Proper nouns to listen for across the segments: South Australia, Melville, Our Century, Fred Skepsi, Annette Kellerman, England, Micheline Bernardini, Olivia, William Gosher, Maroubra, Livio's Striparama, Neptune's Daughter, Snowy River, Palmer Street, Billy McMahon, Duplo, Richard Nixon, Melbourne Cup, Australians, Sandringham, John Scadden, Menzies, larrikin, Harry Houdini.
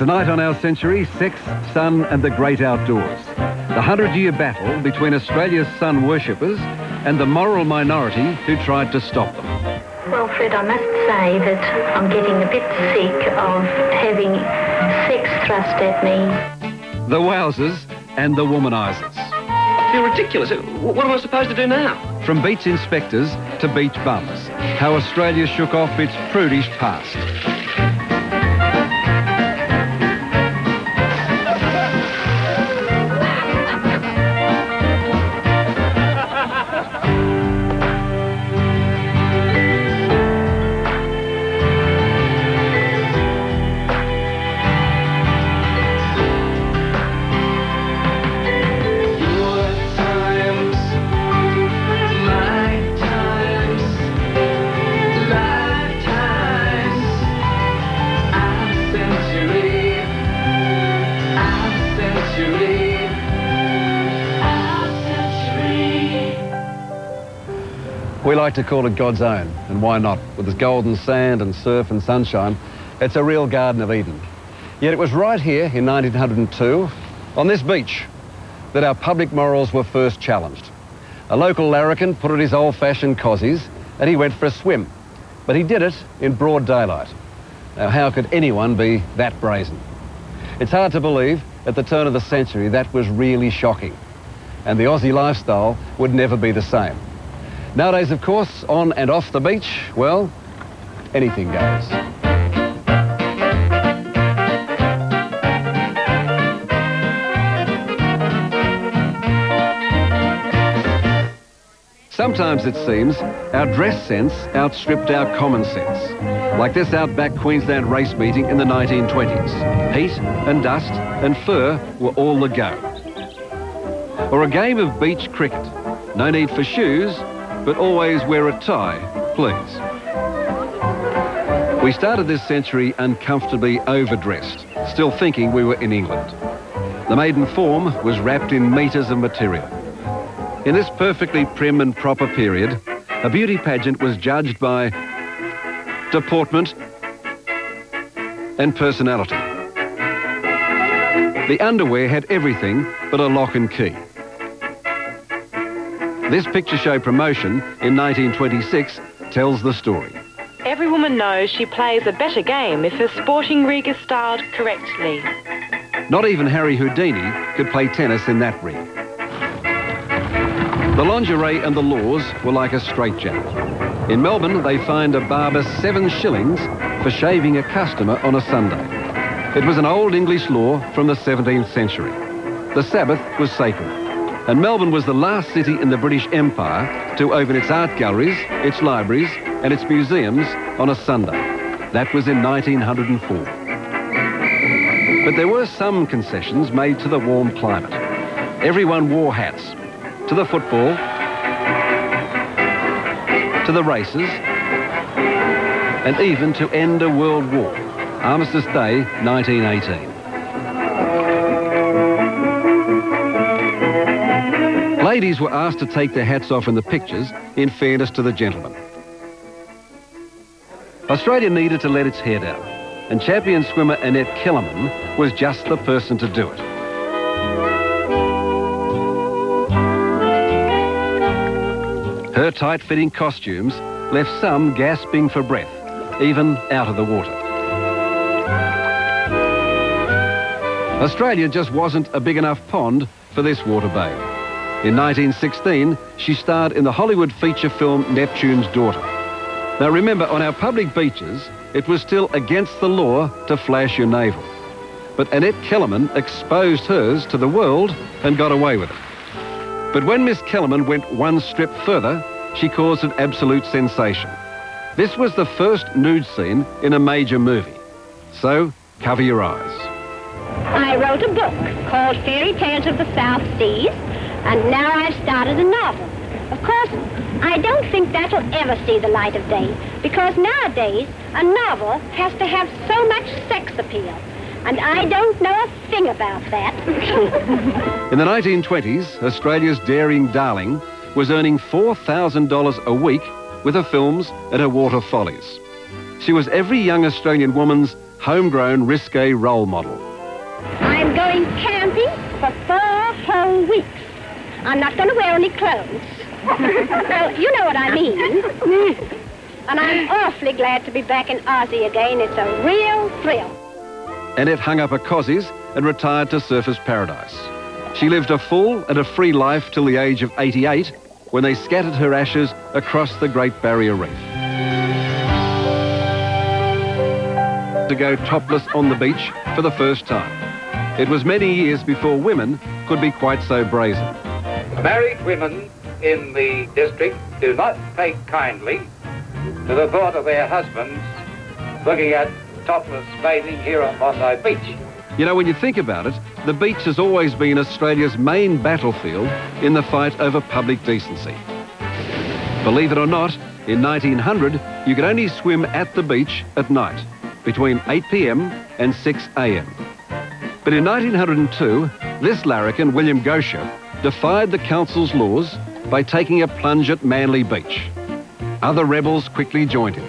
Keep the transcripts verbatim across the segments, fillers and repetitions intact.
Tonight on Our Century, sex, sun and the great outdoors. The hundred-year battle between Australia's sun worshippers and the moral minority who tried to stop them. Well, Fred, I must say that I'm getting a bit sick of having sex thrust at me. The wowsers and the womanisers. I feel ridiculous. What am I supposed to do now? From beach inspectors to beach bums, how Australia shook off its prudish past. We like to call it God's own, and why not? With its golden sand and surf and sunshine, it's a real Garden of Eden. Yet it was right here in nineteen oh two, on this beach, that our public morals were first challenged. A local larrikin put on his old-fashioned cossies, and he went for a swim. But he did it in broad daylight. Now, how could anyone be that brazen? It's hard to believe, at the turn of the century, that was really shocking. And the Aussie lifestyle would never be the same. Nowadays, of course, on and off the beach, well, anything goes. Sometimes it seems our dress sense outstripped our common sense. Like this outback Queensland race meeting in the nineteen twenties. Heat and dust and fur were all the go. Or a game of beach cricket. No need for shoes, but always wear a tie, please. We started this century uncomfortably overdressed, still thinking we were in England. The maiden form was wrapped in metres of material. In this perfectly prim and proper period, a beauty pageant was judged by deportment and personality. The underwear had everything but a lock and key. This picture show promotion in nineteen twenty-six tells the story. Every woman knows she plays a better game if her sporting rig is styled correctly. Not even Harry Houdini could play tennis in that rig. The lingerie and the laws were like a straitjacket. In Melbourne, they fined a barber seven shillings for shaving a customer on a Sunday. It was an old English law from the seventeenth century. The Sabbath was sacred. And Melbourne was the last city in the British Empire to open its art galleries, its libraries and its museums on a Sunday. That was in nineteen oh four. But there were some concessions made to the warm climate. Everyone wore hats. To the football, to the races, and even to end a world war. Armistice Day, nineteen eighteen. Ladies were asked to take their hats off in the pictures, in fairness to the gentlemen. Australia needed to let its hair down, and champion swimmer Annette Kellerman was just the person to do it. Her tight-fitting costumes left some gasping for breath, even out of the water. Australia just wasn't a big enough pond for this water babe. In nineteen sixteen, she starred in the Hollywood feature film Neptune's Daughter. Now remember, on our public beaches, it was still against the law to flash your navel. But Annette Kellerman exposed hers to the world and got away with it. But when Miss Kellerman went one strip further, she caused an absolute sensation. This was the first nude scene in a major movie. So, cover your eyes. I wrote a book called Fairy Tales of the South Seas, and now I've started a novel. Of course, I don't think that'll ever see the light of day, because nowadays a novel has to have so much sex appeal, and I don't know a thing about that. In the nineteen twenties, Australia's daring darling was earning four thousand dollars a week with her films and her water follies. She was every young Australian woman's homegrown risque role model. I'm going camping for four whole weeks. I'm not going to wear any clothes. Well, you know what I mean. And I'm awfully glad to be back in Aussie again. It's a real thrill. Annette hung up her cozzies and retired to surfers' paradise. She lived a full and a free life till the age of eighty-eight, when they scattered her ashes across the Great Barrier Reef. To go topless on the beach for the first time. It was many years before women could be quite so brazen. Married women in the district do not take kindly to the thought of their husbands looking at topless bathing here on Bondi Beach. You know, when you think about it, the beach has always been Australia's main battlefield in the fight over public decency. Believe it or not, in nineteen hundred, you could only swim at the beach at night, between eight p m and six a m But in nineteen hundred and two, this larrikin, William Gosher, defied the council's laws by taking a plunge at Manly Beach. Other rebels quickly joined him.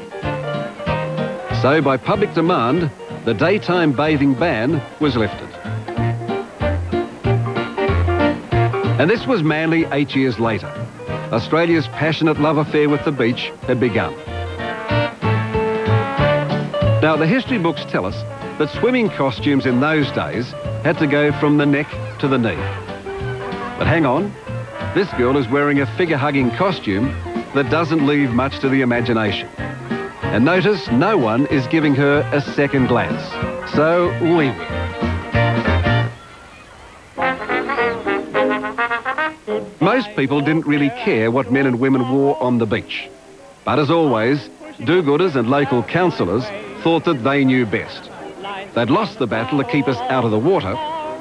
So, by public demand, the daytime bathing ban was lifted. And this was Manly eight years later. Australia's passionate love affair with the beach had begun. Now, the history books tell us that swimming costumes in those days had to go from the neck to the knee. But hang on, this girl is wearing a figure-hugging costume that doesn't leave much to the imagination. And notice no one is giving her a second glance. So we will. Most people didn't really care what men and women wore on the beach. But as always, do-gooders and local councillors thought that they knew best. They'd lost the battle to keep us out of the water,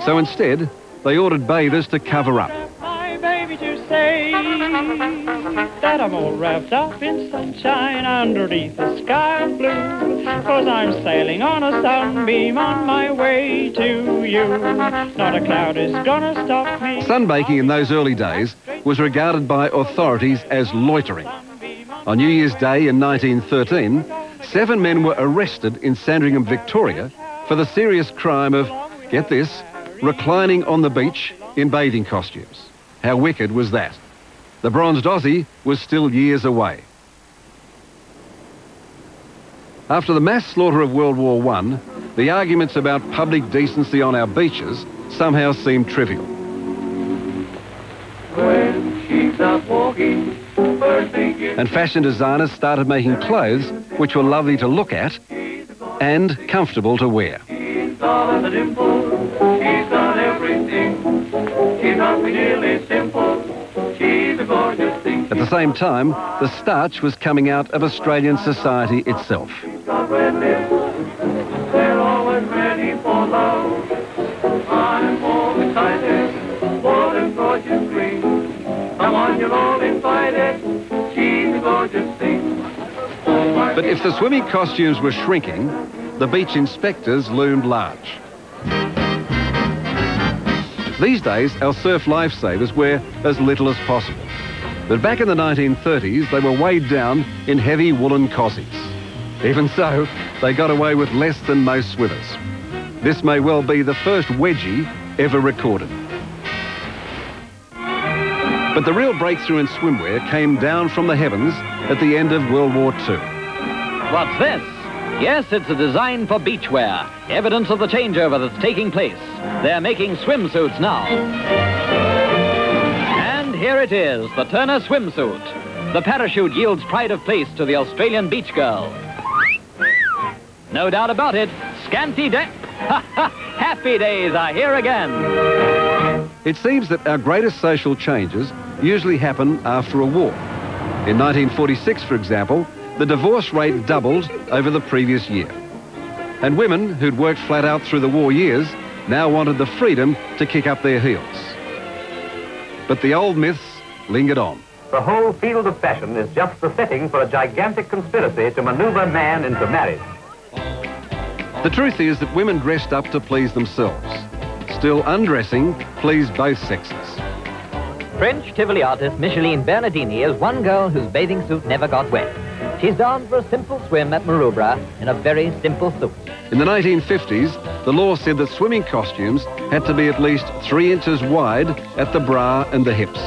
so instead they ordered bathers to cover up. That I'm all wrapped up in sunshine underneath the sky blue, 'cause I'm sailing on a sunbeam on my way to you. Not a cloud is gonna stop me. Sunbaking in those early days was regarded by authorities as loitering. On New Year's Day in nineteen thirteen, seven men were arrested in Sandringham, Victoria, for the serious crime of, get this, reclining on the beach in bathing costumes. How wicked was that? The bronzed Aussie was still years away. After the mass slaughter of World War One, the arguments about public decency on our beaches somehow seemed trivial. When she's not walking, and fashion designers started making clothes which were lovely to look at and comfortable to wear. She's all in the dimple, she's on everything, she's not nearly simple. At the same time, the starch was coming out of Australian society itself. But if the swimming costumes were shrinking, the beach inspectors loomed large. These days, our surf lifesavers wear as little as possible. But back in the nineteen thirties, they were weighed down in heavy woolen cossies. Even so, they got away with less than most swimmers. This may well be the first wedgie ever recorded. But the real breakthrough in swimwear came down from the heavens at the end of World War Two. What's this? Yes, it's a design for beachwear, evidence of the changeover that's taking place. They're making swimsuits now. And here it is, the Turner swimsuit. The parachute yields pride of place to the Australian beach girl. No doubt about it, scanty day... happy days are here again. It seems that our greatest social changes usually happen after a war. In nineteen forty-six, for example, the divorce rate doubled over the previous year. And women who'd worked flat out through the war years now wanted the freedom to kick up their heels. But the old myths lingered on. The whole field of fashion is just the setting for a gigantic conspiracy to manoeuvre man into marriage. The truth is that women dressed up to please themselves. Still, undressing pleased both sexes. French Tivoli artist Micheline Bernardini is one girl whose bathing suit never got wet. She's down for a simple swim at Maroubra in a very simple suit. In the nineteen fifties, the law said that swimming costumes had to be at least three inches wide at the bra and the hips.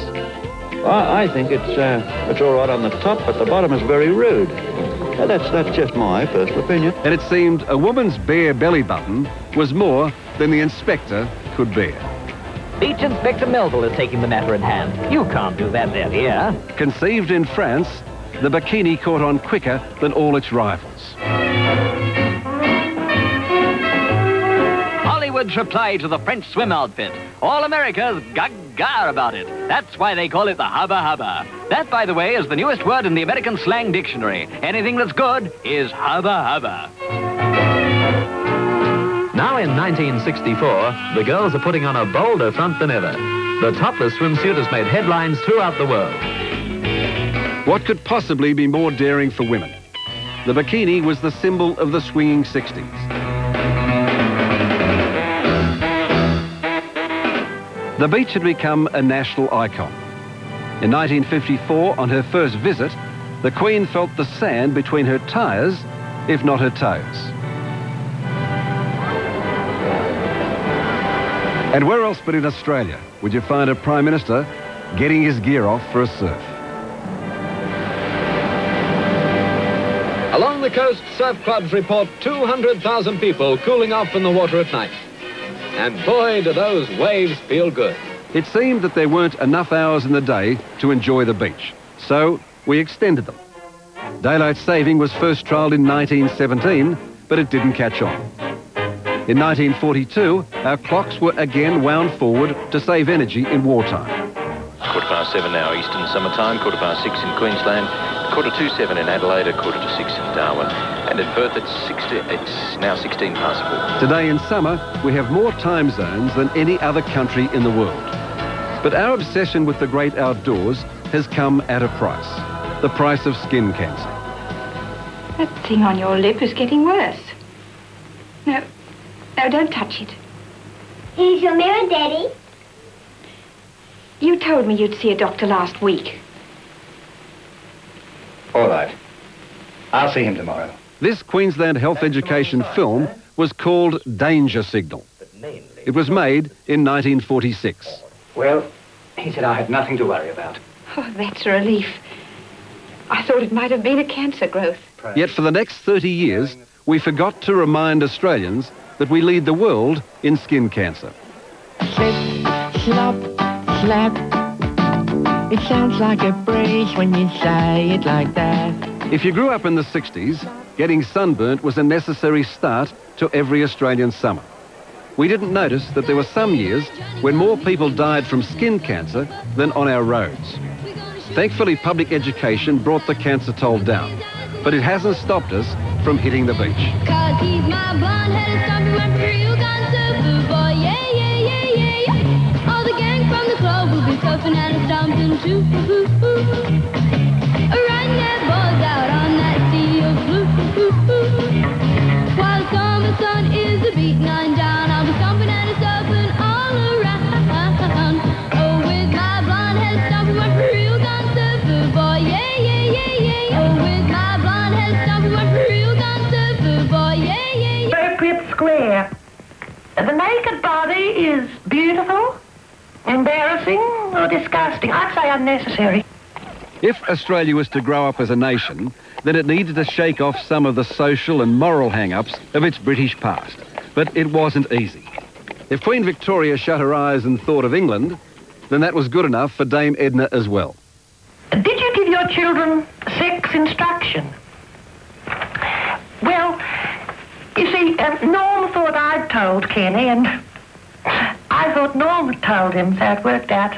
Well, I think it's, uh, it's all right on the top, but the bottom is very rude. Now, that's, that's just my personal opinion. And it seemed a woman's bare belly button was more than the inspector could bear. Beach Inspector Melville is taking the matter in hand. You can't do that there, yeah? Conceived in France, the bikini caught on quicker than all its rivals. Hollywood's reply to the French swim outfit. All America's gaga about it. That's why they call it the hubba hubba. That, by the way, is the newest word in the American slang dictionary. Anything that's good is hubba hubba. Now in nineteen sixty-four, the girls are putting on a bolder front than ever. The topless swimsuit has made headlines throughout the world. What could possibly be more daring for women? The bikini was the symbol of the swinging sixties. The beach had become a national icon. In nineteen fifty-four, on her first visit, the Queen felt the sand between her tyres, if not her toes. And where else but in Australia would you find a Prime Minister getting his gear off for a surf? Along the coast, surf clubs report two hundred thousand people cooling off in the water at night. And boy, do those waves feel good. It seemed that there weren't enough hours in the day to enjoy the beach, so we extended them. Daylight saving was first trialled in nineteen seventeen, but it didn't catch on. In nineteen forty-two, our clocks were again wound forward to save energy in wartime. Quarter past seven now, Eastern Summertime, quarter past six in Queensland, quarter to seven in Adelaide, quarter to six in Darwin, and in Perth it's, sixty, it's now sixteen past four. Today in summer, we have more time zones than any other country in the world. But our obsession with the great outdoors has come at a price, the price of skin cancer. That thing on your lip is getting worse. No, no, don't touch it. Here's your mirror, Daddy. You told me you'd see a doctor last week. All right. I'll see him tomorrow. This Queensland Health Education film was called Danger Signal. It was made in nineteen forty-six. Well, he said I had nothing to worry about. Oh, that's a relief. I thought it might have been a cancer growth. Yet for the next thirty years, we forgot to remind Australians that we lead the world in skin cancer. Slip, slop, slap. It sounds like a breeze when you say it like that. If you grew up in the sixties, getting sunburnt was a necessary start to every Australian summer. We didn't notice that there were some years when more people died from skin cancer than on our roads. Thankfully, public education brought the cancer toll down, but it hasn't stopped us from hitting the beach. Berwick Square. The naked body is beautiful, embarrassing or disgusting. I'd say unnecessary. If Australia was to grow up as a nation, then it needed to shake off some of the social and moral hang-ups of its British past. But it wasn't easy. If Queen Victoria shut her eyes and thought of England, then that was good enough for Dame Edna as well. Did you give your children sex instruction? Well, you see, um, Norm thought I'd told Kenny, and I thought Norm told him, so it worked out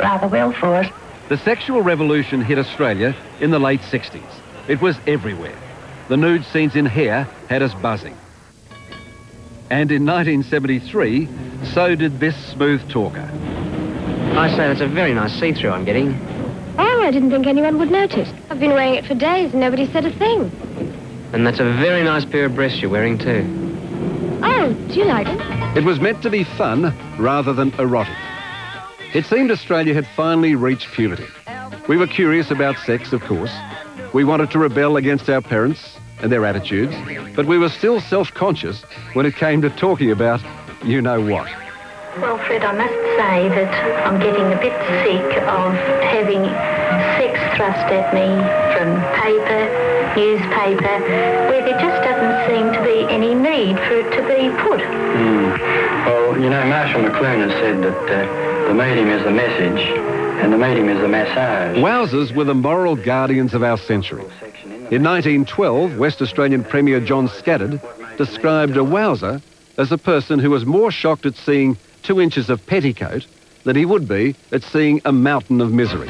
rather well for us. The sexual revolution hit Australia in the late sixties. It was everywhere. The nude scenes in Hair had us buzzing. And in nineteen seventy-three, so did this smooth talker. I say that's a very nice see-through I'm getting. Oh, I didn't think anyone would notice. I've been wearing it for days and nobody said a thing. And that's a very nice pair of breasts you're wearing too. Oh, do you like them? It was meant to be fun rather than erotic. It seemed Australia had finally reached puberty. We were curious about sex, of course. We wanted to rebel against our parents and their attitudes. but we were still self-conscious when it came to talking about you-know-what. Well, Fred, I must say that I'm getting a bit sick of having sex thrust at me from paper, newspaper, where there just doesn't seem to be any need for it to be put. Mm. Well, you know, Marshall McLuhan has said that uh, the medium is the message and the medium is the massage. Wowsers were the moral guardians of our century. In nineteen twelve, West Australian Premier John Scadden described a wowser as a person who was more shocked at seeing two inches of petticoat than he would be at seeing a mountain of misery.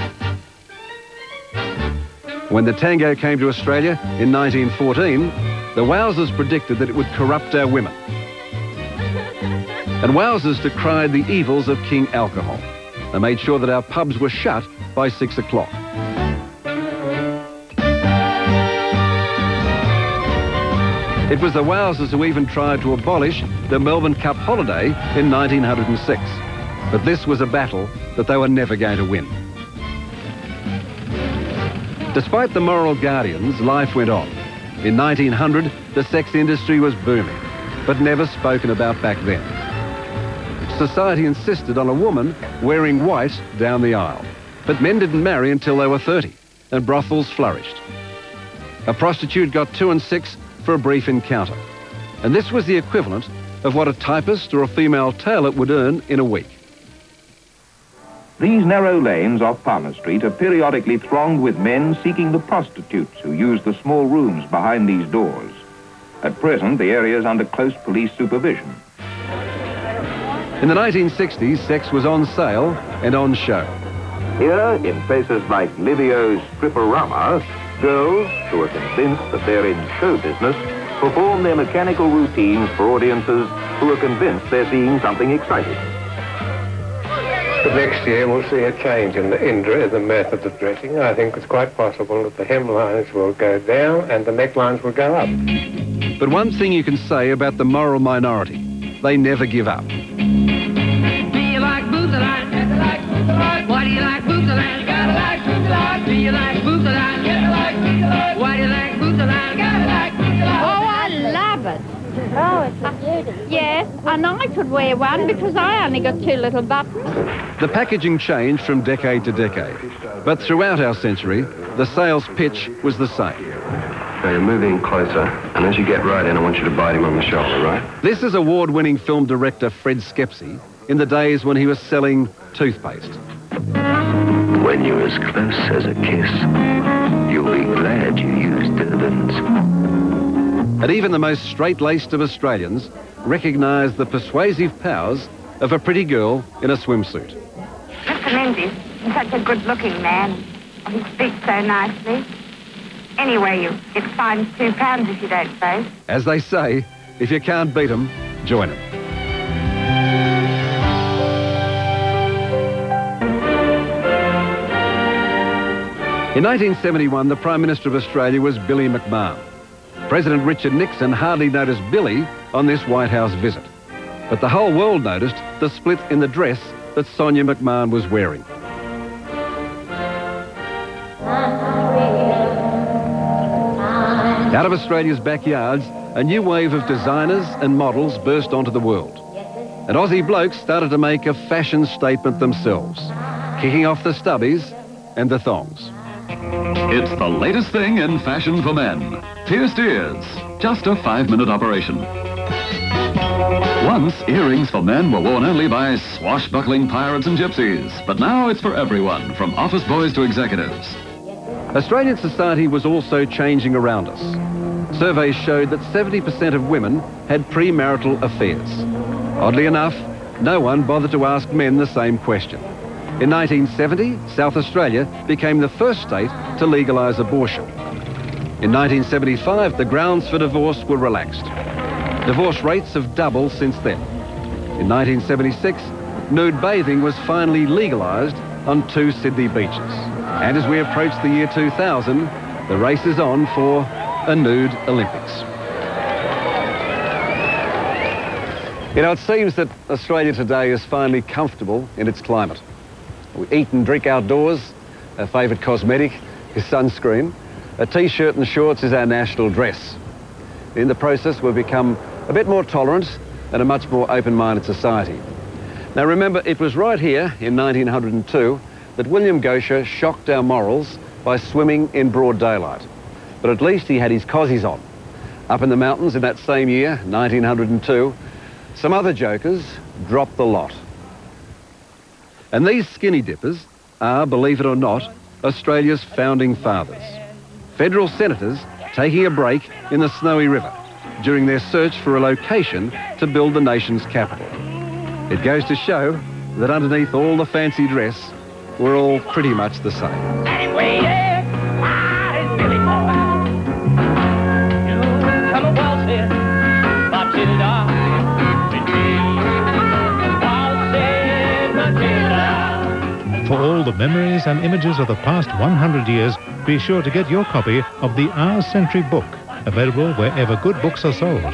When the tango came to Australia in nineteen fourteen, the wowsers predicted that it would corrupt our women. And wowsers decried the evils of King Alcohol. They made sure that our pubs were shut by six o'clock. It was the wowsers who even tried to abolish the Melbourne Cup holiday in nineteen oh six. But this was a battle that they were never going to win. Despite the moral guardians, life went on. In nineteen hundred, the sex industry was booming, but never spoken about back then. Society insisted on a woman wearing white down the aisle, but men didn't marry until they were thirty, and brothels flourished. A prostitute got two and six for a brief encounter, and this was the equivalent of what a typist or a female tailor would earn in a week. These narrow lanes off Palmer Street are periodically thronged with men seeking the prostitutes who use the small rooms behind these doors. At present, the area is under close police supervision. In the nineteen sixties, sex was on sale and on show. Here, in places like Livio's Striparama, girls, who are convinced that they're in show business, perform their mechanical routines for audiences who are convinced they're seeing something exciting. But next year we'll see a change in the, in the method of dressing. I think it's quite possible that the hemlines will go down and the necklines will go up. But one thing you can say about the moral minority, they never give up. Do you like boobs a lot? Why do you like boobs a lot? Gotta like boobs a lot. Do you like boobs a lot? Gotta like boobs a lot. Why do you like boobs a lot? Gotta like boobs a lot. Oh, I love it. Oh, it's a beauty. Yes, and I could wear one because I only got two little buttons. The packaging changed from decade to decade, but throughout our century, the sales pitch was the same. So you're moving closer, and as you get right in, I want you to bite him on the shoulder, right? This is award-winning film director Fred Skepsi in the days when he was selling toothpaste. When you're as close as a kiss, you'll be glad you used turbans. And even the most straight-laced of Australians recognise the persuasive powers of a pretty girl in a swimsuit. Mister Menzies is such a good-looking man. He speaks so nicely. Anyway, you, it fines two pounds if you don't vote. As they say, if you can't beat them, join them. In nineteen seventy-one, the Prime Minister of Australia was Billy McMahon. President Richard Nixon hardly noticed Billy on this White House visit, but the whole world noticed the split in the dress that Sonia McMahon was wearing. Out of Australia's backyards, a new wave of designers and models burst onto the world, and Aussie blokes started to make a fashion statement themselves, kicking off the stubbies and the thongs. It's the latest thing in fashion for men. Pierced ears, just a five-minute operation. Once, earrings for men were worn only by swashbuckling pirates and gypsies, but now it's for everyone, from office boys to executives. Australian society was also changing around us. Surveys showed that seventy percent of women had premarital affairs. Oddly enough, no one bothered to ask men the same question. In nineteen seventy, South Australia became the first state to legalise abortion. In nineteen seventy-five, the grounds for divorce were relaxed. Divorce rates have doubled since then. In nineteen seventy-six, nude bathing was finally legalised on two Sydney beaches. And as we approach the year two thousand, the race is on for a nude Olympics. You know, it seems that Australia today is finally comfortable in its climate. We eat and drink outdoors. Our favourite cosmetic is sunscreen. A t-shirt and shorts is our national dress. In the process, we've become a bit more tolerant and a much more open-minded society. Now remember, it was right here in nineteen oh two that William Gosher shocked our morals by swimming in broad daylight. But at least he had his cozzies on. Up in the mountains in that same year, nineteen oh two, some other jokers dropped the lot. And these skinny dippers are, believe it or not, Australia's founding fathers. Federal senators taking a break in the Snowy River during their search for a location to build the nation's capital. It goes to show that underneath all the fancy dress, we're all pretty much the same. Anyway, yeah. For all the memories and images of the past one hundred years, be sure to get your copy of the Our Century book, available wherever good books are sold.